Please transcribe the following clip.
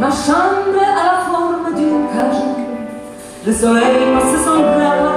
Ma chambre a la forme d'une cage, le soleil passe son bras.